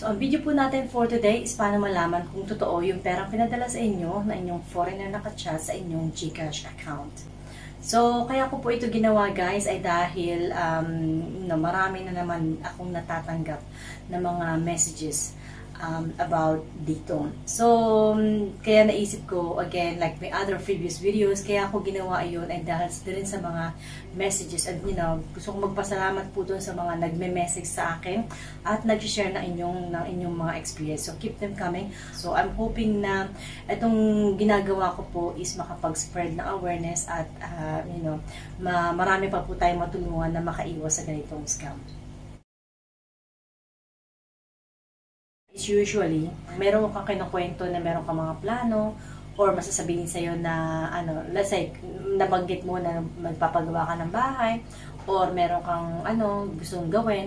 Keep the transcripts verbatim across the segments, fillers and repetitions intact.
So, ang video po natin for today is paano malaman kung totoo yung perang pinadala sa inyo na inyong foreigner na kachat sa inyong Gcash account. So, kaya ko po ito ginawa guys ay dahil um, na marami na naman akong natatanggap na mga messages um, about dito. So, kaya naisip ko, again, like my other previous videos, kaya ko ginawa yun ay dahil din sa mga messages. And you know, gusto kong magpasalamat po doon sa mga nagme-message sa akin at nag-share na inyong, ng inyong mga experience. So, keep them coming. So, I'm hoping na itong ginagawa ko po is makapag-spread na awareness at, uh, you know, ma marami pa po tayong matulungan na makaiwas sa ganitong scam. Usually, meron kang kinukwento na meron kang mga plano or masasabihin sa'yo na, ano, let's say, nabanggit mo na magpapagawa ka ng bahay or meron kang, ano, gusto mong gawin.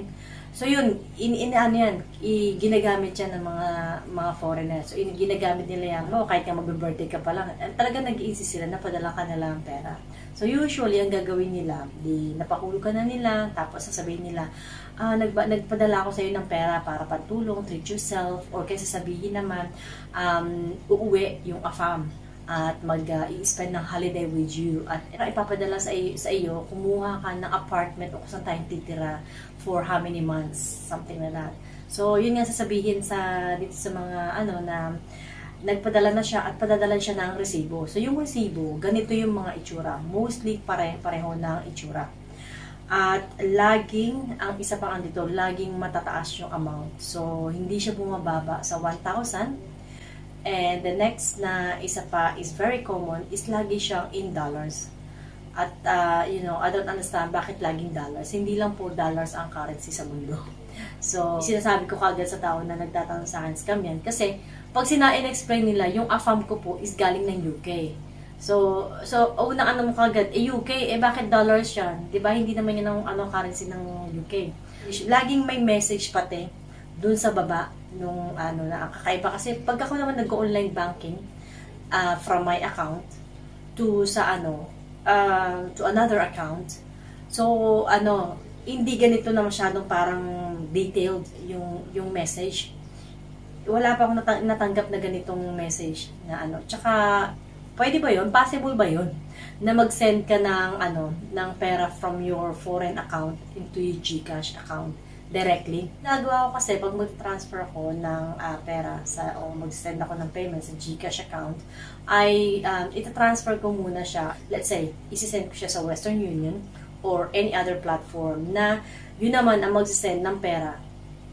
So, yun, in, in, ano yan, i, ginagamit yan ng mga, mga foreigners. So, in, ginagamit nila yan, oh, kahit ka mag-birthday ka pa lang, talaga nag-iisip sila na padala ka na lang pera. So, usually, ang gagawin nila, di, napakulo ka na nila, tapos sasabihin nila, ah, nag, nagpadala ko sa'yo ng pera para pantulong, treat yourself, or kaysa sabihin naman, um, uuwi yung AFAM at mag-i-spend uh, ng holiday with you at ipapadala sa iyo, sa iyo kumuha ka ng apartment o kung saan tayong titira for how many months, something like that. So, yun nga sasabihin sa, dito sa mga ano na nagpadala na siya at padadala siya ng resibo. So, yung resibo, ganito yung mga itsura. Mostly pare-pareho ng itsura. At laging, ang isa pa ang dito, laging matataas yung amount. So, hindi siya bumababa sa one thousand. And the next na isa pa is very common is lagi siyang in dollars. At, uh, you know, I don't understand bakit laging dollars. Hindi lang po dollars ang currency sa mundo. So, sinasabi ko kagad sa tao na nagtatanong sa akin, scam yan. Kasi, pag sina-explain nila, yung AFAM ko po is galing ng U K. So, so unang ano mo kagad, eh U K, eh bakit dollars yan? Diba, hindi naman yun ang ano, currency ng U K. Laging may message pati dun sa baba nung ano na kakaiba kasi pag ako naman nag-online banking uh, from my account to sa ano uh, to another account, so ano hindi ganito na masyadong parang detailed yung yung message. Wala pa akong natang natanggap na ganitong message na ano. Tsaka pwede ba yun? Possible ba yun na mag-send ka ng ano ng pera from your foreign account into your Gcash account directly? Nagawa ko kasi pag mag-transfer ako ng uh, pera sa, o mag-send ako ng payment sa Gcash account, ay um, itatransfer ko muna siya. Let's say, isisend ko siya sa Western Union or any other platform na yun naman ang mag-send ng pera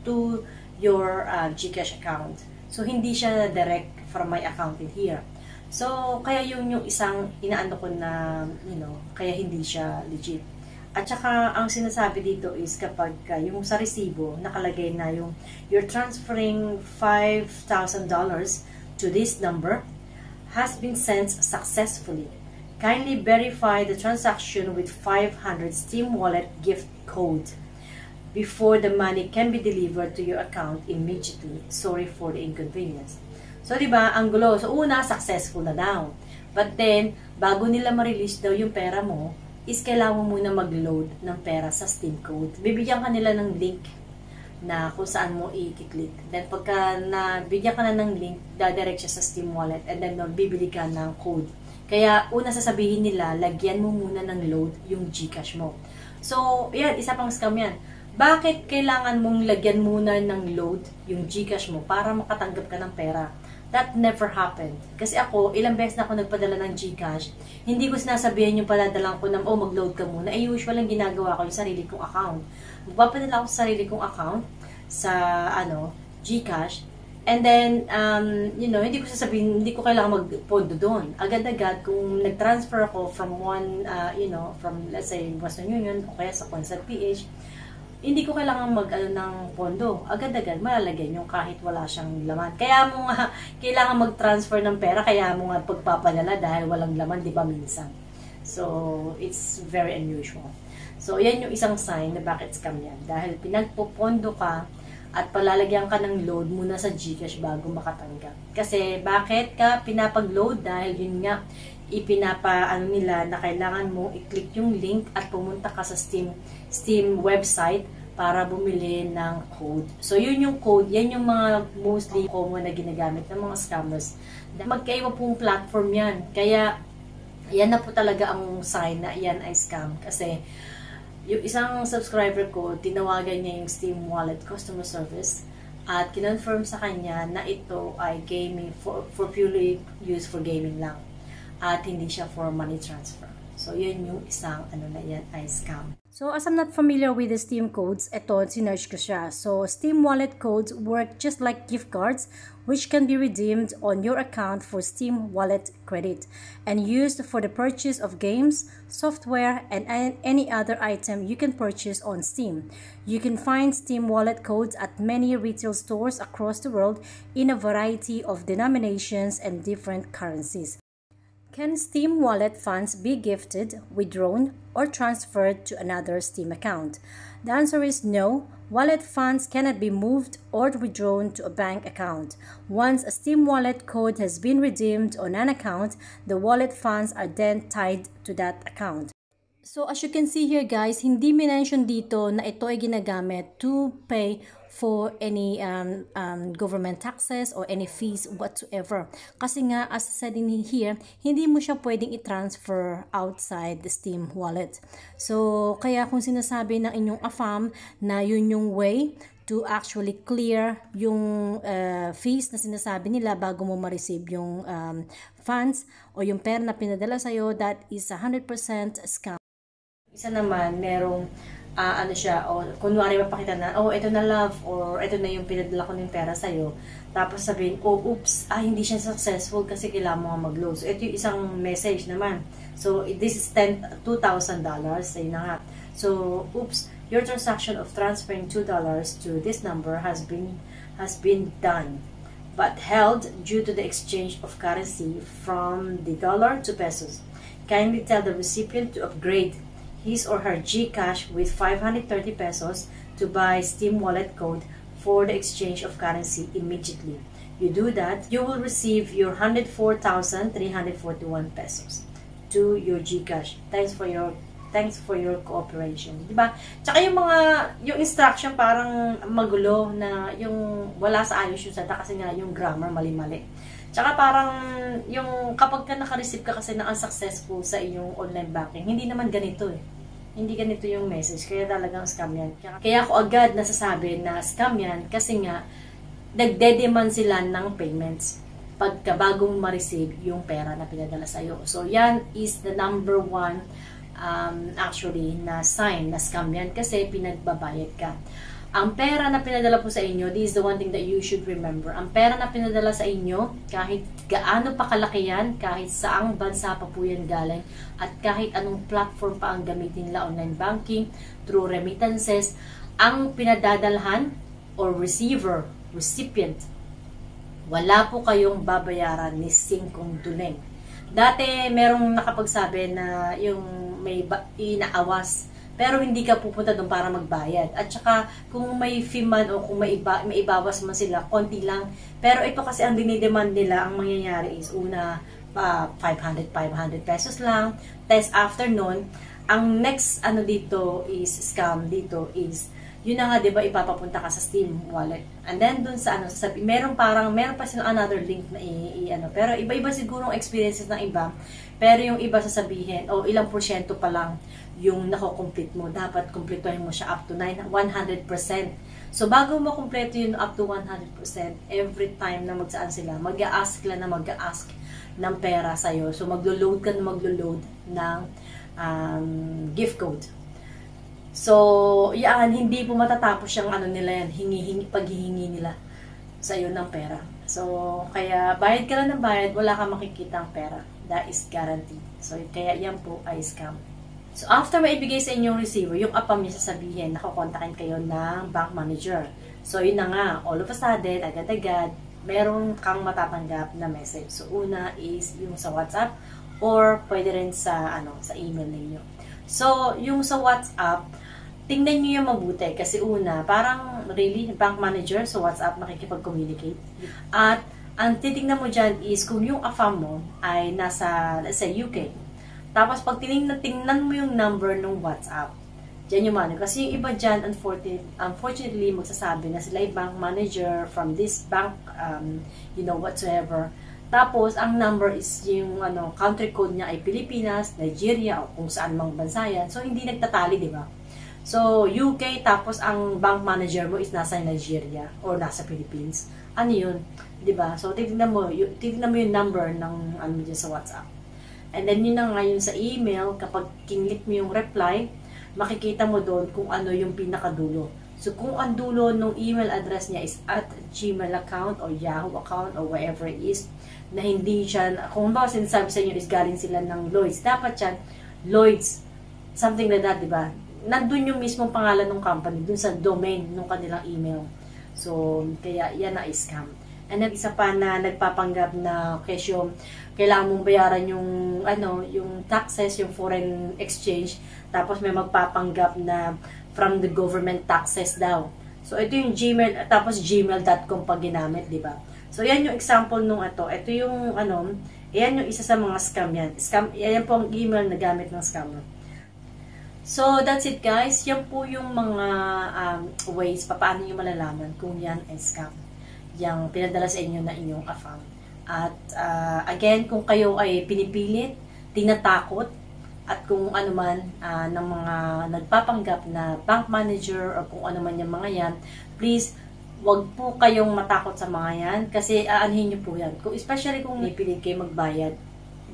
to your uh, Gcash account. So, hindi siya direct from my account in here. So, kaya yun yung isang inaano ko na, you know, kaya hindi siya legit. At saka, ang sinasabi dito is kapag uh, yung sa resibo, nakalagay na yung you're transferring five thousand dollars to this number has been sent successfully. Kindly verify the transaction with five hundred Steam Wallet gift code before the money can be delivered to your account immediately. Sorry for the inconvenience. So, diba, ang gulo. So, una, successful na daw. But then, bago nila ma-release daw yung pera mo, is kailangan mo muna mag-load ng pera sa Steam Code. Bibigyan ka nila ng link na kung saan mo i-click. Then pagka nabigyan ka na ng link, dadirect siya sa Steam Wallet and then bibili ka ng code. Kaya una sasabihin nila, lagyan mo muna ng load yung Gcash mo. So, yan, isa pang scam yan. Bakit kailangan mong lagyan muna ng load yung Gcash mo para makatanggap ka ng pera? That never happened. Kasi ako, ilang beses na ako nagpadala ng Gcash, hindi ko sinasabihan yung padadalang ko na, oh, mag-load ka muna. Ay, usual ang ginagawa ko yung sarili kong account. Magpapadala ako sa sarili kong account sa, ano, Gcash. And then, um, you know, hindi ko sasabihin, hindi ko kailangan mag-pondo doon. Agad-agad, kung nag-transfer ako from one, uh, you know, from, let's say, Western Union, o kaya sa Consult P H, hindi ko kailangan mag ano, ng pondo. Agad-agad, malalagay nyo kahit wala siyang laman. Kaya mo nga, kailangan mag-transfer ng pera, kaya mo nga pagpapadala dahil walang laman, di ba, minsan. So, it's very unusual. So, yan yung isang sign na bakit scam yan. Dahil pinagpopondo ka at palalagyan ka ng load muna sa Gcash bago makatanggap. Kasi, bakit ka pinapag-load? Dahil yun nga, ipinapaano nila na kailangan mo i-click yung link at pumunta ka sa Steam Steam website para bumili ng code. So, yun yung code. Yan yung mga mostly common na ginagamit ng mga scammers. Magkaiba pong platform yan. Kaya, yan na po talaga ang sign na yan ay scam. Kasi, yung isang subscriber ko, tinawagan niya yung Steam Wallet customer service at kinonfirm sa kanya na ito ay gaming for, for purely used for gaming lang. At hindi siya for money transfer. So, yun yung isang ano na yan ay scam. So, as I'm not familiar with the Steam codes, ito, sinerge ko siya. So, Steam Wallet codes work just like gift cards which can be redeemed on your account for Steam Wallet credit and used for the purchase of games, software, and any other item you can purchase on Steam. You can find Steam Wallet codes at many retail stores across the world in a variety of denominations and different currencies. Can Steam Wallet funds be gifted, withdrawn, or transferred to another Steam account? The answer is no. Wallet funds cannot be moved or withdrawn to a bank account. Once a Steam Wallet code has been redeemed on an account, the wallet funds are then tied to that account. So as you can see here guys, hindi minention dito na ito ay ginagamit to pay for any um, um, government taxes or any fees whatsoever. Kasi nga as said in here, hindi mo siya pwedeng i-transfer outside the Steam Wallet. So kaya kung sinasabi ng inyong AFAM na yun yung way to actually clear yung uh, fees na sinasabi nila bago mo ma-receive yung um, funds o yung pera na pinadala sa'yo, that is one hundred percent scam. Isa naman, merong, uh, ano siya, o kunwari mapakita na, oh, ito na love, or ito na yung pinadala ko ng pera sa'yo. Tapos sabihin, oh, oops, ah, hindi siya successful kasi kailangan mo nga mag-load. So, ito yung isang message naman. So, this is ten, two thousand dollars, ayun na nga. So, oops, your transaction of transferring two dollars to this number has been, has been done, but held due to the exchange of currency from the dollar to pesos. Kindly tell the recipient to upgrade his or her Gcash with five hundred thirty pesos to buy Steam Wallet code for the exchange of currency immediately. You do that, you will receive your one hundred four thousand three hundred forty-one pesos to your Gcash. Thanks for your thanks for your cooperation. Diba? Tsaka yung mga yung instruction parang magulo na yung wala sa ayos yung salita kasi nga yung grammar mali-mali. Tsaka parang yung kapag ka naka-receive ka kasi na unsuccessful sa iyong online banking, hindi naman ganito eh. Hindi ganito yung message. Kaya talagang scam yan. Kaya ako agad nasasabi na scam yan kasi nga nagde-demand sila ng payments pagka bagong ma-receive yung pera na pinadala sa'yo. So yan is the number one um, actually na sign na scam yan kasi pinagbabayad ka. Ang pera na pinadala po sa inyo, this is the one thing that you should remember. Ang pera na pinadala sa inyo, kahit gaano pa kalaki yan, kahit saang bansa pa po yan galing, at kahit anong platform pa ang gamitin nila, online banking, through remittances, ang pinadadalhan or receiver, recipient, wala po kayong babayaran ni singkong duneng. Dati, merong nakapagsabi na yung may inaawas, pero hindi ka pupunta doon para magbayad. At saka, kung may fee man o kung may, iba, may ibawas man sila, konti lang. Pero ito kasi ang dinidemand nila, ang mangyayari is una, uh, five hundred, five hundred pesos lang. Tapos after nun, ang next ano dito is scam dito is, yun na nga, di ba, ipapapunta ka sa Steam Wallet. And then doon sa ano, sabi, meron parang, meron pa silang another link na i, i ano. Pero iba-iba sigurong experiences ng iba. Pero yung iba sasabihin, o oh, ilang porsyento pa lang yung nako-complete mo, dapat kumpletuhin mo siya up to nine, one hundred percent. So, bago mo kumpleto yun up to one hundred percent, every time na magsaan sila, mag-a-ask lang na mag-a-ask ng pera sa'yo. So, maglo-load ka na maglo-load ng um, gift code. So, yan, hindi po matatapos yung ano nila yan, hingi-hingi, paghihingi nila sa'yo ng pera. So, kaya bayad ka lang ng bayad, wala kang makikita ang pera. That is guaranteed. So, kaya yan po ay scam. So, after maibigay sa inyong receiver, yung A F A M niya sasabihin, nakukontakin kayo ng bank manager. So, yun na nga, all of a sudden, agad-agad, meron kang matatanggap na message. So, una is yung sa WhatsApp or pwede rin sa, ano, sa email ninyo. So, yung sa WhatsApp, tingnan nyo yung mabuti. Kasi una, parang really, bank manager, so WhatsApp makikipag-communicate. At, ang titignan mo dyan is kung yung A F A M mo ay nasa, nasa U K. Tapos, pag tinignan, tingnan mo yung number ng WhatsApp, Diyan yung money. Kasi yung iba dyan, unfortunately, magsasabi na sila yung bank manager from this bank, um, you know, whatsoever. Tapos, ang number is yung ano, country code niya ay Pilipinas, Nigeria, o kung saan mang bansa yan. So, hindi nagtatali, di ba? So, U K, tapos ang bank manager mo is nasa Nigeria or nasa Philippines. Ano yun? Di ba? So, titignan mo, titignan mo yung number ng ano dyan sa WhatsApp. And then, yun na nga yun sa email, kapag kinlik mo yung reply, makikita mo doon kung ano yung pinakadulo. So, kung ang dulo ng email address niya is at Gmail account or Yahoo account or whatever it is, na hindi siya, kung ba sinasabi sa inyo is galing sila ng Lloyds, dapat yan, Lloyds, something like that, diba? Nandun yung mismong pangalan ng company, dun sa domain ng kanilang email. So, kaya yan na scam. And then, isa pa na nagpapanggap na kesyo, kailangan mong bayaran yung, ano, yung taxes, yung foreign exchange, tapos may magpapanggap na from the government taxes daw. So, ito yung Gmail, tapos gmail dot com pag ginamit, diba? So, yan yung example nung ito. Ito yung, ano, yan yung isa sa mga scam yan. Scam, yan po ang email na gamit ng scammer. So, that's it guys. Yan po yung mga um, ways paano nyo malalaman kung yan ay scam. Yang pinadala sa inyo na inyong AFAM. At uh, again, kung kayo ay pinipilit, tinatakot, at kung ano man uh, ng mga nagpapanggap na bank manager o kung ano man yung mga yan, please, wag po kayong matakot sa mga yan kasi aanhin nyo po yan. Kung, especially kung pinipilit kayo magbayad,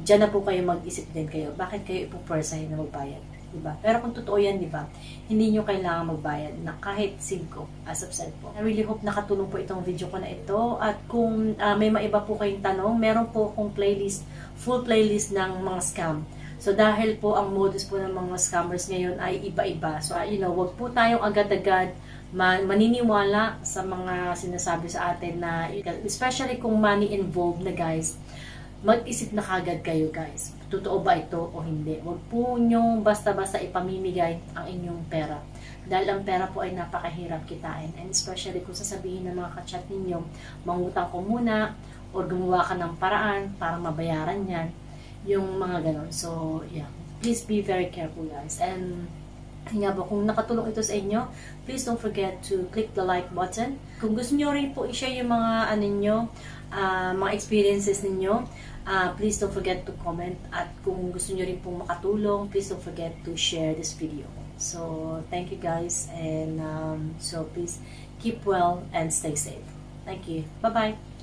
dyan na po kayo mag-isip din kayo. Bakit kayo ipupersahin na magbayad? Diba? Pero kung totoo yan, diba, hindi nyo kailangan magbayad na kahit five as of said po. I really hope nakatulong po itong video ko na ito. At kung uh, may maiba po kayong tanong, meron po akong playlist, full playlist ng mga scam. So, dahil po ang modus po ng mga scammers ngayon ay iba-iba. So, you know, wag po tayong agad-agad maniniwala sa mga sinasabi sa atin na, especially kung money involved na guys, mag-isip na kagad kayo guys. Totoo ba ito o hindi? Wag po nyo basta-basta ipamimigay ang inyong pera. Dahil ang pera po ay napakahirap kitain. And especially kung sasabihin ng mga kachat ninyo, mangutang ko muna or gumawa ka ng paraan para mabayaran yan. Yung mga ganon. So, yeah. Please be very careful, guys. And, nga ba, kung nakatulong ito sa inyo, please don't forget to click the like button. Kung gusto nyo rin po i-share yung mga, ano nyo, uh, mga experiences ninyo, uh, please don't forget to comment. At kung gusto nyo rin pong makatulong, please don't forget to share this video. So, thank you, guys. And, um, so, please, keep well and stay safe. Thank you. Bye-bye.